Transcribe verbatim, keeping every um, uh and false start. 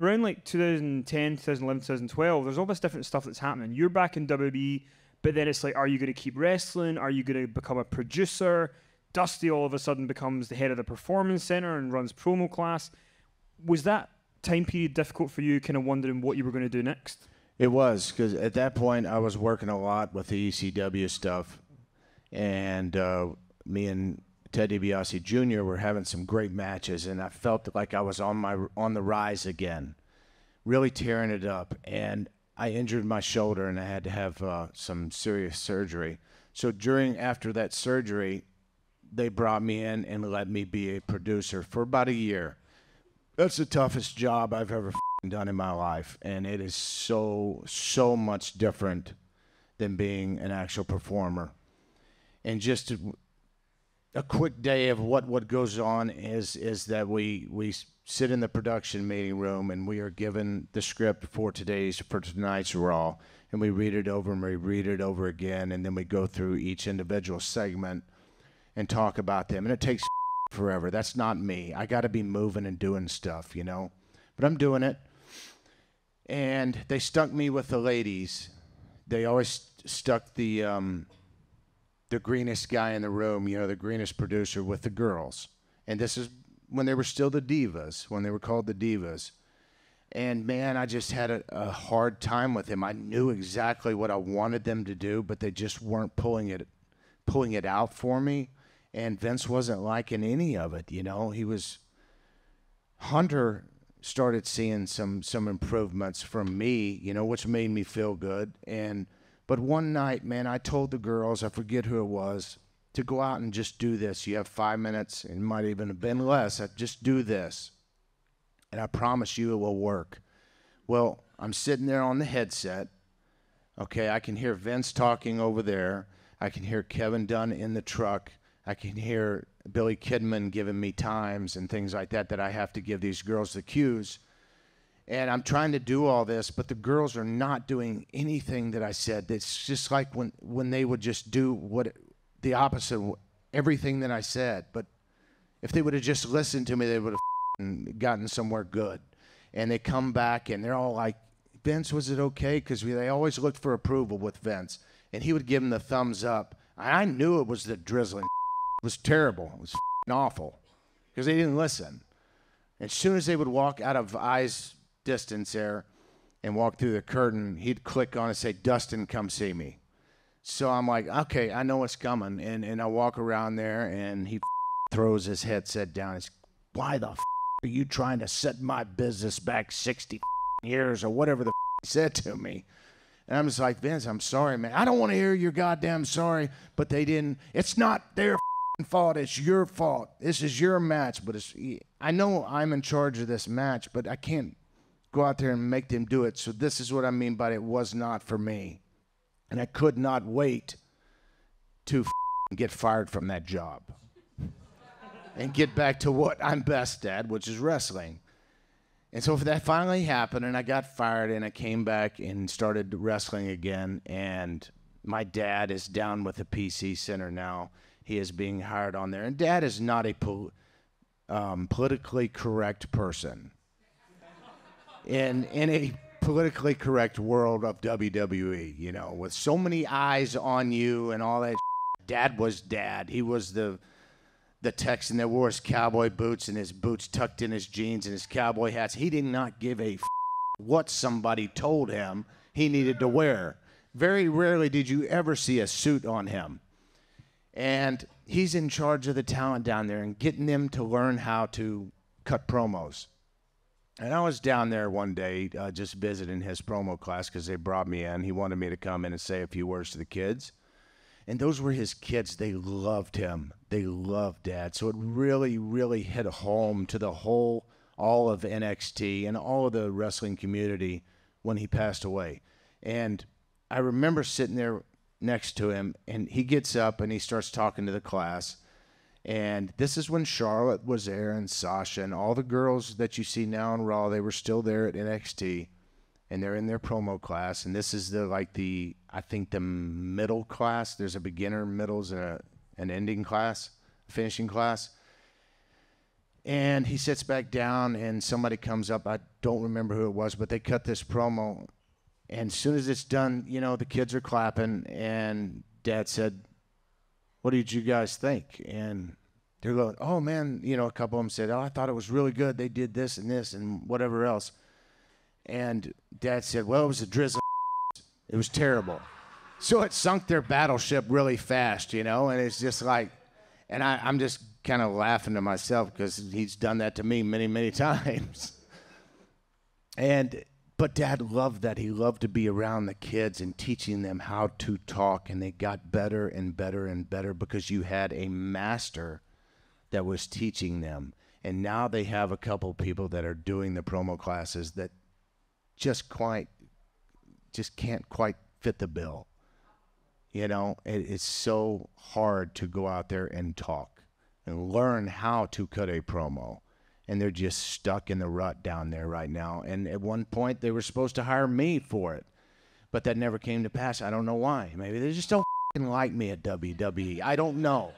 around like two thousand ten, two thousand eleven, two thousand twelve, there's all this different stuff that's happening. You're back in W W E, but then it's like, are you going to keep wrestling? Are you going to become a producer? Dusty all of a sudden becomes the head of the Performance Center and runs promo class. Was that time period difficult for you, kind of wondering what you were going to do next? It was, because at that point I was working a lot with the E C W stuff, and uh, me and Ted DiBiase Junior were having some great matches, and I felt like I was on my on the rise again, really tearing it up. And I injured my shoulder, and I had to have uh, some serious surgery. So during after that surgery, they brought me in and let me be a producer for about a year. That's the toughest job I've ever done in my life, and it is so so much different than being an actual performer. And just a, a quick day of what what goes on is is that we we sit in the production meeting room, and we are given the script for today's for tonight's Raw, and we read it over and we read it over again, and then we go through each individual segment and talk about them, and it takes forever. That's not me. I got to be moving and doing stuff, you know, but I'm doing it. And they stuck me with the ladies. They always stuck the um, the greenest guy in the room, you know, the greenest producer with the girls. And this is when they were still the divas, when they were called the divas. And, man, I just had a, a hard time with him. I knew exactly what I wanted them to do, but they just weren't pulling it, pulling it out for me. And Vince wasn't liking any of it, you know. He was – Hunter – started seeing some some improvements from me, you know, which made me feel good. And but one night, man, I told the girls, I forget who it was, to go out and just do this. You have five minutes, and it might even have been less. I just do this, and I promise you it will work. Well, I'm sitting there on the headset, okay, I can hear Vince talking over there, I can hear Kevin Dunn in the truck, I can hear Billy Kidman giving me times and things like that, that I have to give these girls the cues. And I'm trying to do all this, but the girls are not doing anything that I said. It's just like when, when they would just do what the opposite, everything that I said. But if they would have just listened to me, they would have gotten somewhere good. And they come back, and they're all like, Vince, was it okay? Because they always looked for approval with Vince. And he would give them the thumbs up. I knew it was the drizzling. It was terrible. It was f***ing awful because they didn't listen. As soon as they would walk out of eyes distance there and walk through the curtain, he'd click on and say, Dustin, come see me. So I'm like, okay, I know what's coming. And, and I walk around there, and he f***ing throws his headset down. He's, why the f*** are you trying to set my business back sixty f***ing years or whatever the f*** he said to me? And I'm just like, Vince, I'm sorry, man. I don't want to hear your goddamn sorry, but they didn't. It's not their f***ing fault. It's your fault. This is your match, but it's, I know I'm in charge of this match, but I can't go out there and make them do it. So this is what I mean by it was not for me. And I could not wait to f***ing get fired from that job and get back to what I'm best at, which is wrestling. And so that finally happened, and I got fired, and I came back and started wrestling again. And my dad is down with the P C Center now. He is being hired on there. And Dad is not a pol um, politically correct person. In, in a politically correct world of W W E, you know, with so many eyes on you and all that shit, Dad was Dad. He was the, the Texan that wore his cowboy boots and his boots tucked in his jeans and his cowboy hats. He did not give a f what somebody told him he needed to wear. Very rarely did you ever see a suit on him. And he's in charge of the talent down there and getting them to learn how to cut promos. And I was down there one day uh, just visiting his promo class because they brought me in. He wanted me to come in and say a few words to the kids. And those were his kids. They loved him. They loved Dad. So it really, really hit home to the whole, all of N X T and all of the wrestling community when he passed away. And I remember sitting there next to him, and he gets up and he starts talking to the class. And this is when Charlotte was there, and Sasha, and all the girls that you see now in Raw, they were still there at N X T, and they're in their promo class. And this is the, like the, I think the middle class. There's a beginner, middles, and a, an ending class, finishing class. And he sits back down, and somebody comes up. I don't remember who it was, but they cut this promo. And as soon as it's done, you know, the kids are clapping. And Dad said, what did you guys think? And they're going, oh, man. You know, a couple of them said, oh, I thought it was really good. They did this and this and whatever else. And Dad said, well, it was a drizzle. It was terrible. So it sunk their battleship really fast, you know, and it's just like, and I, I'm just kind of laughing to myself because he's done that to me many, many times. And, but Dad loved that. He loved to be around the kids and teaching them how to talk, and they got better and better and better because you had a master that was teaching them. And now they have a couple people that are doing the promo classes that just quite, just can't quite fit the bill. You know, it, it's so hard to go out there and talk and learn how to cut a promo. And they're just stuck in the rut down there right now. And at one point, they were supposed to hire me for it. But that never came to pass. I don't know why. Maybe they just don't like me at W W E. I don't know.